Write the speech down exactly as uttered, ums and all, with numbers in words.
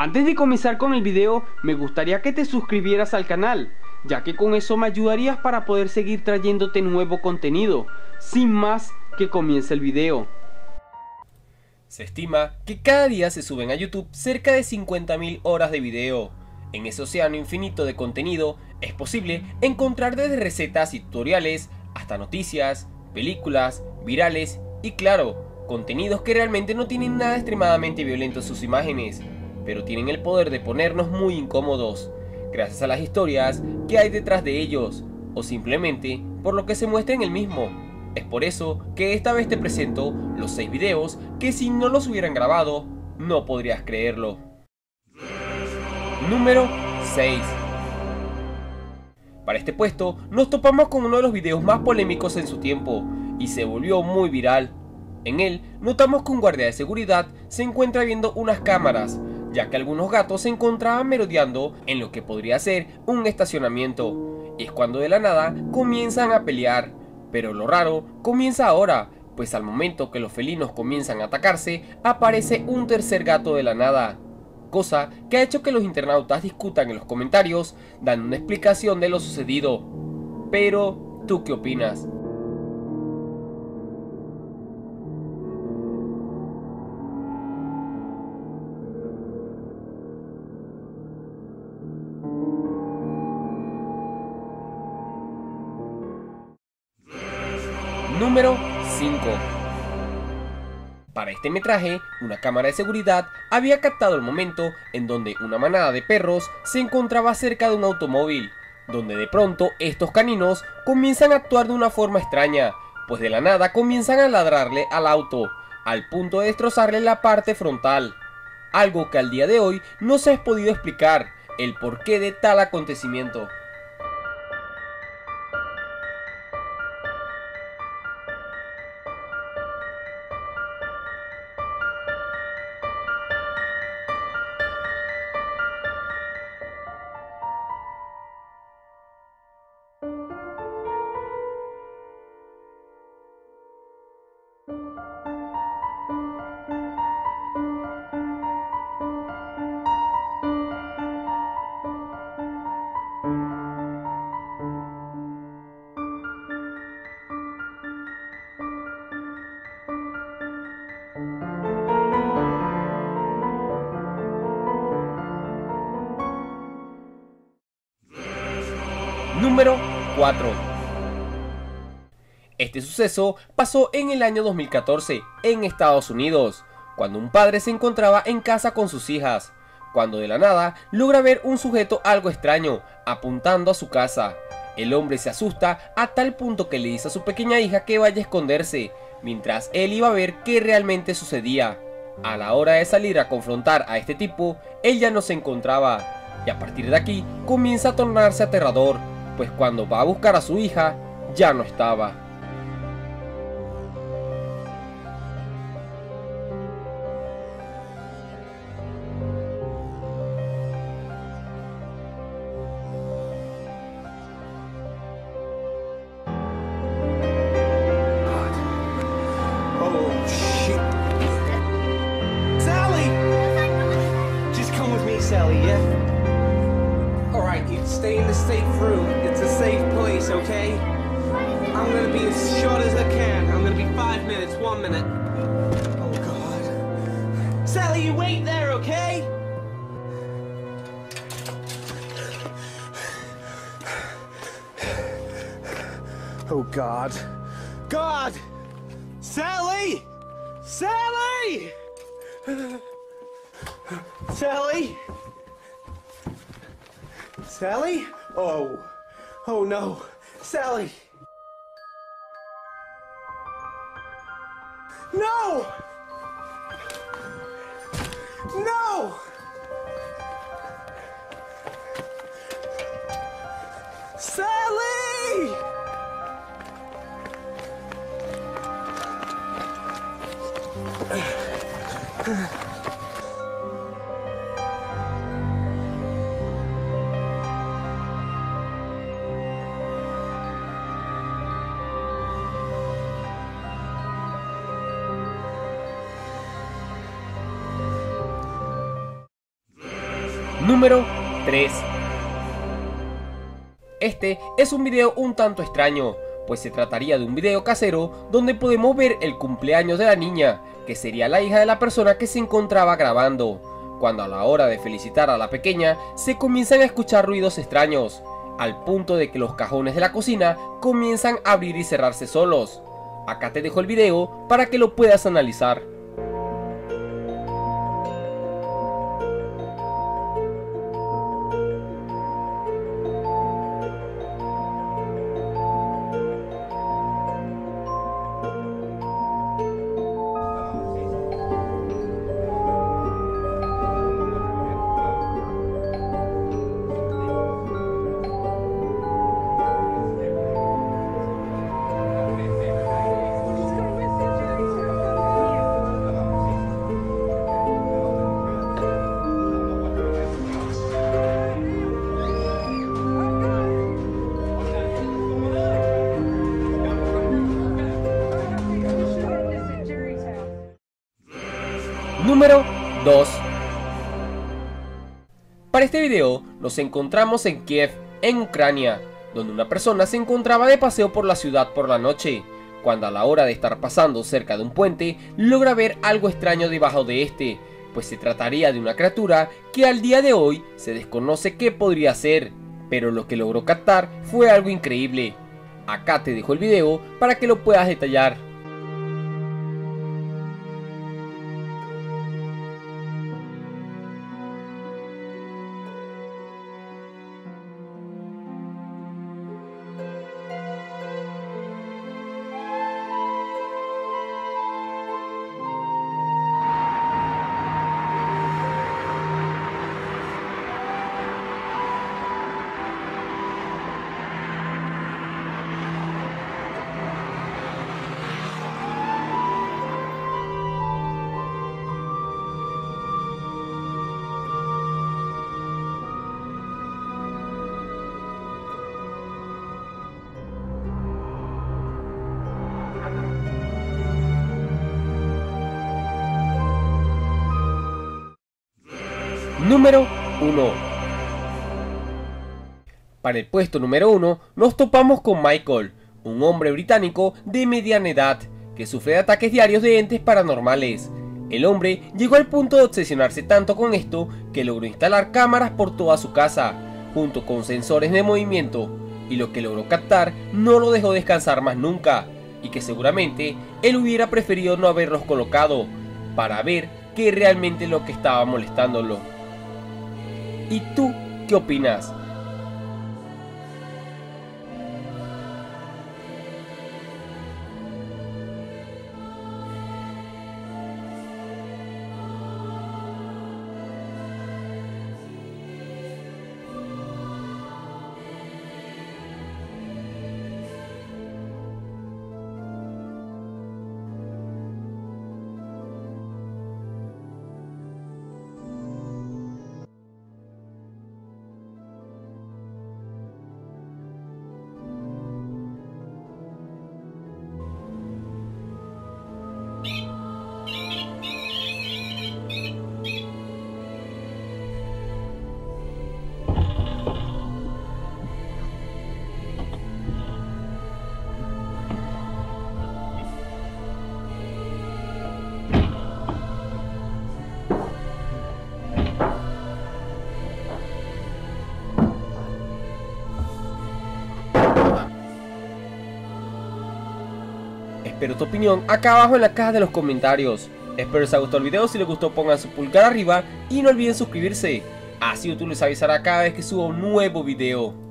Antes de comenzar con el video, me gustaría que te suscribieras al canal, ya que con eso me ayudarías para poder seguir trayéndote nuevo contenido. Sin más, que comience el video. Se estima que cada día se suben a YouTube cerca de cincuenta mil horas de video. En ese océano infinito de contenido es posible encontrar desde recetas y tutoriales hasta noticias, películas, virales y claro, contenidos que realmente no tienen nada extremadamente violento en sus imágenes, pero tienen el poder de ponernos muy incómodos, gracias a las historias que hay detrás de ellos, o simplemente por lo que se muestra en el mismo. Es por eso que esta vez te presento los seis videos que si no los hubieran grabado, no podrías creerlo. Número seis. Para este puesto, nos topamos con uno de los videos más polémicos en su tiempo, y se volvió muy viral. En él, notamos que un guardia de seguridad se encuentra viendo unas cámaras, ya que algunos gatos se encontraban merodeando en lo que podría ser un estacionamiento. Es cuando de la nada comienzan a pelear, pero lo raro comienza ahora, pues al momento que los felinos comienzan a atacarse, aparece un tercer gato de la nada, cosa que ha hecho que los internautas discutan en los comentarios, dando una explicación de lo sucedido. Pero, ¿tú qué opinas? Número cinco. Para este metraje, una cámara de seguridad había captado el momento en donde una manada de perros se encontraba cerca de un automóvil, donde de pronto estos caninos comienzan a actuar de una forma extraña, pues de la nada comienzan a ladrarle al auto, al punto de destrozarle la parte frontal. Algo que al día de hoy no se ha podido explicar el porqué de tal acontecimiento. Número cuatro. Este suceso pasó en el año dos mil catorce en Estados Unidos, cuando un padre se encontraba en casa con sus hijas, cuando de la nada logra ver un sujeto algo extraño apuntando a su casa. El hombre se asusta a tal punto que le dice a su pequeña hija que vaya a esconderse, mientras él iba a ver qué realmente sucedía. A la hora de salir a confrontar a este tipo, él ya no se encontraba, y a partir de aquí comienza a tornarse aterrador, pues cuando va a buscar a su hija, ya no estaba. Oh, shit. Sally! Just come with me, Sally, yeah? Alright, you stay in the safe room. It's a safe place, okay? I'm gonna be as short as I can. I'm gonna be five minutes, one minute. Oh, God. Sally, you wait there, okay? Oh, God. God! Sally! Sally! Sally! Sally? Oh, oh no, Sally! No! No! Sally! Número tres. Este es un video un tanto extraño, pues se trataría de un video casero donde podemos ver el cumpleaños de la niña, que sería la hija de la persona que se encontraba grabando, cuando a la hora de felicitar a la pequeña se comienzan a escuchar ruidos extraños, al punto de que los cajones de la cocina comienzan a abrir y cerrarse solos. Acá te dejo el video para que lo puedas analizar. Número dos. Para este video nos encontramos en Kiev, en Ucrania, donde una persona se encontraba de paseo por la ciudad por la noche, cuando a la hora de estar pasando cerca de un puente logra ver algo extraño debajo de este, pues se trataría de una criatura que al día de hoy se desconoce qué podría ser, pero lo que logró captar fue algo increíble. Acá te dejo el video para que lo puedas detallar. Número uno. Para el puesto número uno nos topamos con Michael, un hombre británico de mediana edad que sufre de ataques diarios de entes paranormales. El hombre llegó al punto de obsesionarse tanto con esto que logró instalar cámaras por toda su casa, junto con sensores de movimiento, y lo que logró captar no lo dejó descansar más nunca, y que seguramente él hubiera preferido no haberlos colocado, para ver qué realmente es lo que estaba molestándolo. ¿Y tú qué opinas? Espero tu opinión acá abajo en la caja de los comentarios. Espero les haya gustado el video. Si les gustó, pongan su pulgar arriba y no olviden suscribirse. Así YouTube les avisará cada vez que suba un nuevo video.